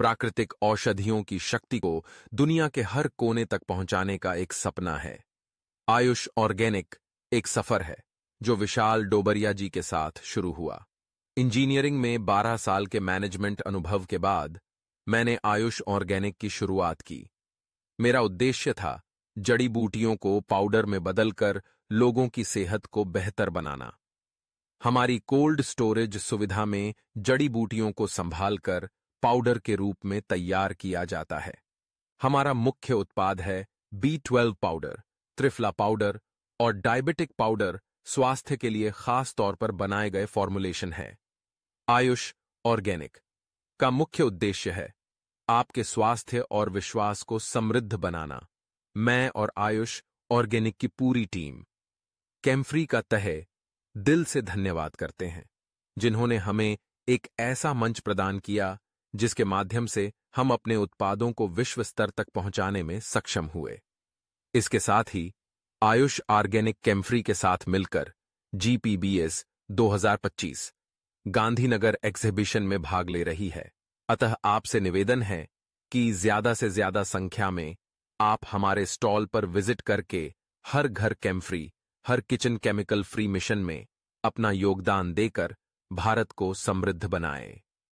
प्राकृतिक औषधियों की शक्ति को दुनिया के हर कोने तक पहुंचाने का एक सपना है। आयुष ऑर्गेनिक एक सफर है जो विशाल डोबरिया जी के साथ शुरू हुआ। इंजीनियरिंग में 12 साल के मैनेजमेंट अनुभव के बाद मैंने आयुष ऑर्गेनिक की शुरुआत की। मेरा उद्देश्य था जड़ी बूटियों को पाउडर में बदलकर लोगों की सेहत को बेहतर बनाना। हमारी कोल्ड स्टोरेज सुविधा में जड़ी बूटियों को संभालकर पाउडर के रूप में तैयार किया जाता है। हमारा मुख्य उत्पाद है B12 पाउडर, त्रिफला पाउडर और डायबिटिक पाउडर, स्वास्थ्य के लिए खास तौर पर बनाए गए फॉर्मुलेशन है। आयुष ऑर्गेनिक का मुख्य उद्देश्य है आपके स्वास्थ्य और विश्वास को समृद्ध बनाना। मैं और आयुष ऑर्गेनिक की पूरी टीम कैम्फ्री का तहे दिल से धन्यवाद करते हैं, जिन्होंने हमें एक ऐसा मंच प्रदान किया जिसके माध्यम से हम अपने उत्पादों को विश्व स्तर तक पहुंचाने में सक्षम हुए। इसके साथ ही आयुष ऑर्गेनिक कैम्फ्री के साथ मिलकर जीपीबीएस 2025 गांधीनगर एग्जिबिशन में भाग ले रही है। अतः आपसे निवेदन है कि ज्यादा से ज्यादा संख्या में आप हमारे स्टॉल पर विजिट करके हर घर कैम्फ्री, हर किचन केमिकल फ्री मिशन में अपना योगदान देकर भारत को समृद्ध बनाएं।